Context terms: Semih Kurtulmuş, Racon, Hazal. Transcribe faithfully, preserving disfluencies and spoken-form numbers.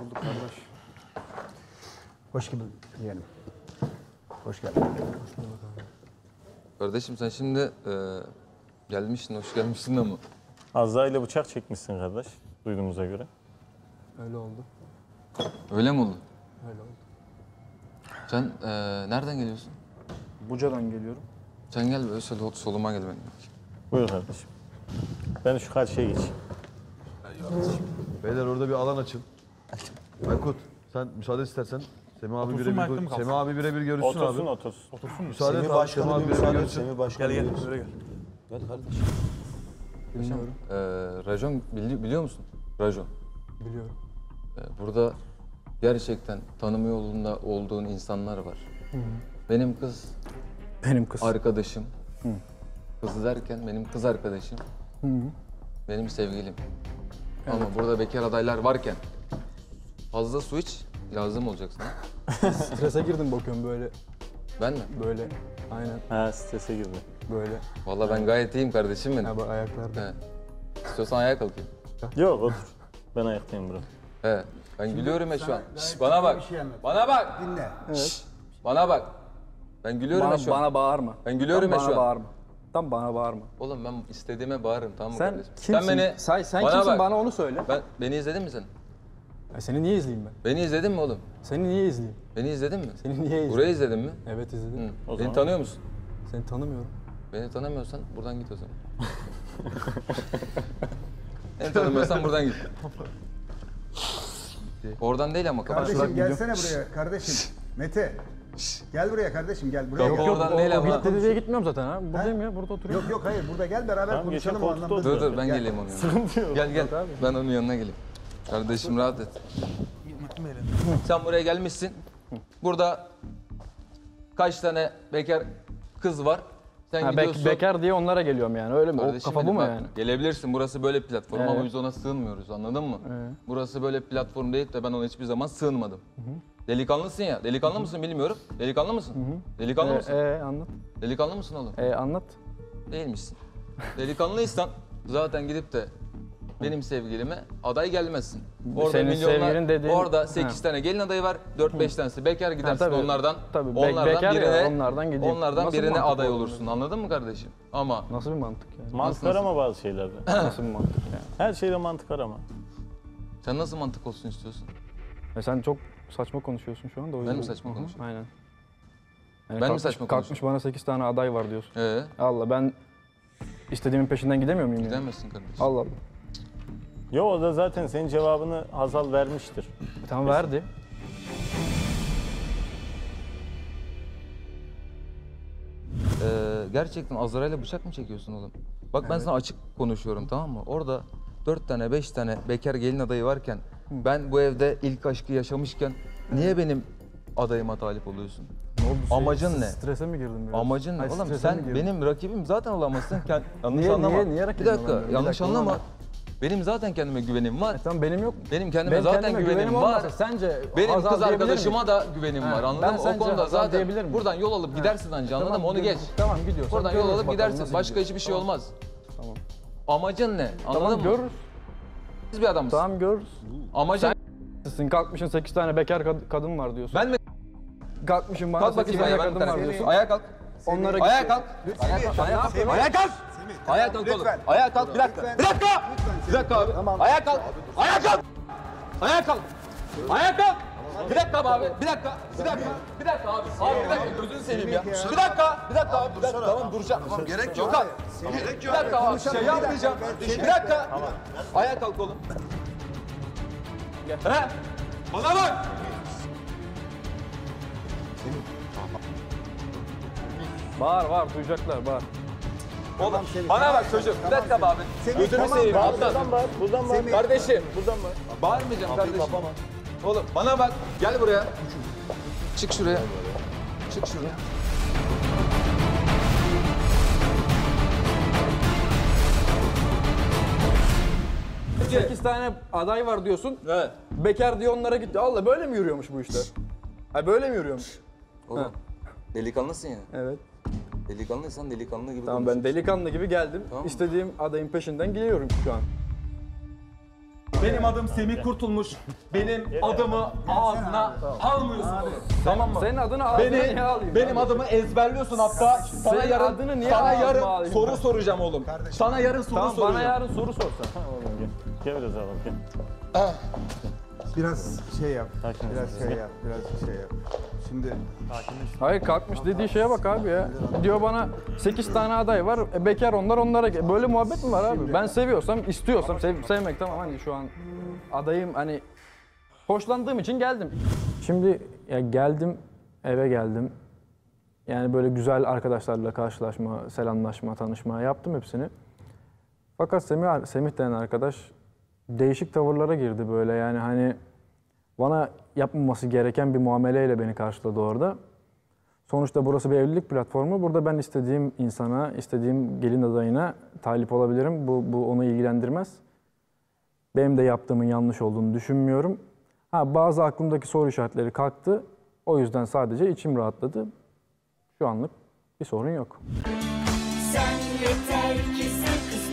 Bulduk kardeş. Hoş geldin yeğenim. Hoş geldin. Hoş bulduk abi. Kardeşim sen şimdi e, gelmişsin, hoş gelmişsin ama. Azra ile bıçak çekmişsin kardeş, duyduğumuza göre. Öyle oldu. Öyle mi oldu? Öyle oldu. Sen e, nereden geliyorsun? Buca'dan geliyorum. Sen gel böyle soluma gel benim. Buyur kardeşim. Ben şu karşıya geçeyim. Beyler orada bir alan açın. Aykut sen müsaade istersen Semih abi birebir Semih kalsın. Abi birebir görüşsün otursun, abi. Otursun otursun. Otursun. Müsaade et abi. Semih abi birebir görüşsün. Gel gel buraya gel. Gel kardeşim. Bilmiyorum. Ee, Racon bili biliyor musun? Racon. Biliyorum. Ee, burada gerçekten tanıma yolunda olduğun insanlar var. Hı -hı. Benim kız. Benim kız. Arkadaşım. Hı. Kız derken benim kız arkadaşım. Hı -hı. Benim sevgilim. Evet. Ama burada bekar adaylar varken fazla su iç, lazım olacaksın. Strese girdim bakıyorum böyle. Ben mi? Böyle, aynen. Ha, strese girdim. Böyle. Vallahi ben gayet iyiyim kardeşim benim. Ha, ayaklarda. He. İstiyorsan ayağa kalkayım. Yok, otur. Ben ayaktayım bro. He, ben şimdi gülüyorum ya şu an. Şişt, bana bak. Şey bana bak. Dinle. Evet. Şişt, bana bak. Ben gülüyorum bana, ya şu an. Bana bağırma. Ben gülüyorum ya şu an. Bana bağırma. Tam bana bağırma. Oğlum ben istediğime bağırırım, tamam mı sen kardeşim? Kimsin? Sen beni, sen, sen bana kimsin? Bak. Bana onu söyle. Ben, beni izledin mi sen? Ya seni niye izleyeyim ben? Beni izledin mi oğlum? Seni niye izleyeyim? Beni izledin mi? Seni niye izleyeyim? Burayı izledin mi? Evet izledim. Beni zaman... tanıyor musun? Seni tanımıyorum. Beni tanımıyorsan buradan git o zaman. Beni tanımıyorsan buradan git. Oradan değil ama kapat. Kardeşim gelsene buraya kardeşim. Mete. Gel buraya kardeşim gel buraya. Yok yok, oradan o, neyle o, bitti diye gitmiyorum zaten ha. Buradayım ha? Ya burada oturuyorum. Yok yok hayır burada gel beraber tamam, konuşalım o anlamda. Dur dur ben gel. Geleyim onun yanına. Gel gel ben onun yanına geleyim. Kardeşim dur. Rahat et. Sen buraya gelmişsin. Burada kaç tane bekar kız var. Sen ha, gidiyorsun. Bek, bekar diye onlara geliyorum yani öyle mi? Kardeşim, o kafa bu mu yani? Gelebilirsin burası böyle platform evet. Ama biz ona sığınmıyoruz anladın mı? Evet. Burası böyle platform deyip de ben ona hiçbir zaman sığınmadım. Hı -hı. Delikanlısın ya. Delikanlı Hı -hı. mısın bilmiyorum. Delikanlı mısın? Hı -hı. Delikanlı ee, mısın? Ee anlat. Delikanlı mısın oğlum? Ee anlat. Değilmişsin. Delikanlıysan zaten gidip de benim sevgilime aday gelmezsin. Orada senin milyonlar, dediğin... orada sekiz ha. tane gelin adayı var, dört beş tanesi bekar gidersin ha, tabii, onlardan, tabii, be onlardan bekar birine, ya, onlardan, onlardan nasıl birine aday olursun yani? Anladın mı kardeşim? Ama nasıl bir mantık yani? Mantık arama bazı şeylerde. Nasıl bir mantık yani? Her şeyde mantık arama. Sen nasıl mantık olsun istiyorsun? E sen çok saçma konuşuyorsun şu anda. O ben mi saçma konuşuyorum? Aynen. Yani ben kalkmış, mi saçma konuşuyorum? Kalkmış bana sekiz tane aday var diyorsun. Ee? Allah ben istediğimin peşinden gidemiyor muyum? Gidemezsin yani? Kardeşim. Allah Allah. Yo o da zaten senin cevabını Hazal vermiştir. Tamam verdi. Ee, gerçekten Azra ile bıçak mı çekiyorsun oğlum? Bak evet. Ben sana açık konuşuyorum tamam mı? Orada dört tane beş tane bekar gelin adayı varken ben bu evde ilk aşkı yaşamışken niye benim adayıma talip oluyorsun? Ne oldu? Amacın şey, ne? Strese mi girdin biraz? Amacın hayır, ne? Oğlum sen benim rakibim zaten olamazsın. Yanlış niye, anlama. Niye, niye rakibim? Bir dakika yanlış bir dakika, anlama. Anlama. Benim zaten kendime güvenim var. E tamam benim yok. Benim kendime benim zaten kendime güvenim, güvenim var. Sence benim kız arkadaşıma mi? Da güvenim ha, var. Anladın mı? O konuda zaten buradan yol alıp gidersin anca. Anladın tamam, mı? Onu geç. Tamam gidiyorsun. Buradan yol alıp gidersin. Başka hiçbir şey olmaz. Tamam. Amacın ne? Anladın tamam, mı? Görürüz. Siz bir adamsın. Tamam görürüz. Amacın sen kalkmışsın sekiz tane bekar kad kadın var diyorsun. Ben mi kalkmışım bana kalk sekiz tane kadın var diyorsun. Ayağa kalk. Onlara ayağa kalk. Ayağa kalk. Ayağa kalk. Ayağa kalk oğlum. Ayağa kalk. Bir dakika. Bir dakika. Bir dakika abi. Tamam. Ayağa kalk. Ayağa kalk. Ayağa kalk. Ayağa kalk. Bir dakika abi. Bir dakika. Bir dakika. Bir dakika abi. Abi bir dakika gözünü seveyim ya. Bir dakika. Bir dakika abi. Bir dakika. Tamam duracağım. Tamam gerek yok. Gerek yok. Bir dakika abi. Şey yapmayacağım. Bir dakika. Ayağa kalk oğlum. He? Bana bak. Bağır var duyacaklar bağır. Oğlum tamam, bana bak çocuğum, bir dakika tamam, abi. Gözünü tamam, seveyim, aptal. Buradan bağır, buradan bağır. Kardeşim, buradan bağır. Bağırmayacağım kardeşim. Kapama. Oğlum bana bak, gel buraya. Çık şuraya. Çık şuraya. sekiz tane aday var diyorsun, evet. Bekar diyor onlara gitti. Allah böyle mi yürüyormuş bu işler? Ay böyle mi yürüyormuş? Oğlum, ha. Delikanlısın ya. Evet. Delikanlıysan delikanlı gibi... Tamam ben delikanlı gibi geldim. Tamam. İstediğim adayın peşinden gidiyorum şu an. Benim adım Semih Kurtulmuş. Benim adımı ağzına almıyorsun. Tamam mı? Senin adını ağzına niye alıyorsun? Benim adımı ezberliyorsun hatta. Sana yarın sana yarın soru soracağım oğlum. Sana yarın soru soracağım. Tamam, bana yarın soru sorsan. Gel biraz alalım gel. Biraz şey yap. Biraz şey yap. Biraz şey yap. Şimdi hayır kalkmış dediği şeye bak abi ya. Diyor bana sekiz tane aday var. E, bekar onlar onlara. Böyle muhabbet mi var abi? Ben seviyorsam, istiyorsam sev, sevmek tamam hani şu an adayım hani hoşlandığım için geldim. Şimdi ya geldim eve geldim. Yani böyle güzel arkadaşlarla karşılaşma, selamlaşma, tanışma yaptım hepsini. Fakat Semih, Semih denen arkadaş değişik tavırlara girdi böyle yani hani bana yapmaması gereken bir muameleyle beni karşıladı orada. Sonuçta burası bir evlilik platformu. Burada ben istediğim insana, istediğim gelin adayına talip olabilirim. Bu, bu onu ilgilendirmez. Benim de yaptığımın yanlış olduğunu düşünmüyorum. Ha, bazı aklımdaki soru işaretleri kalktı. O yüzden sadece içim rahatladı. Şu anlık bir sorun yok. Sen yeter ki sen...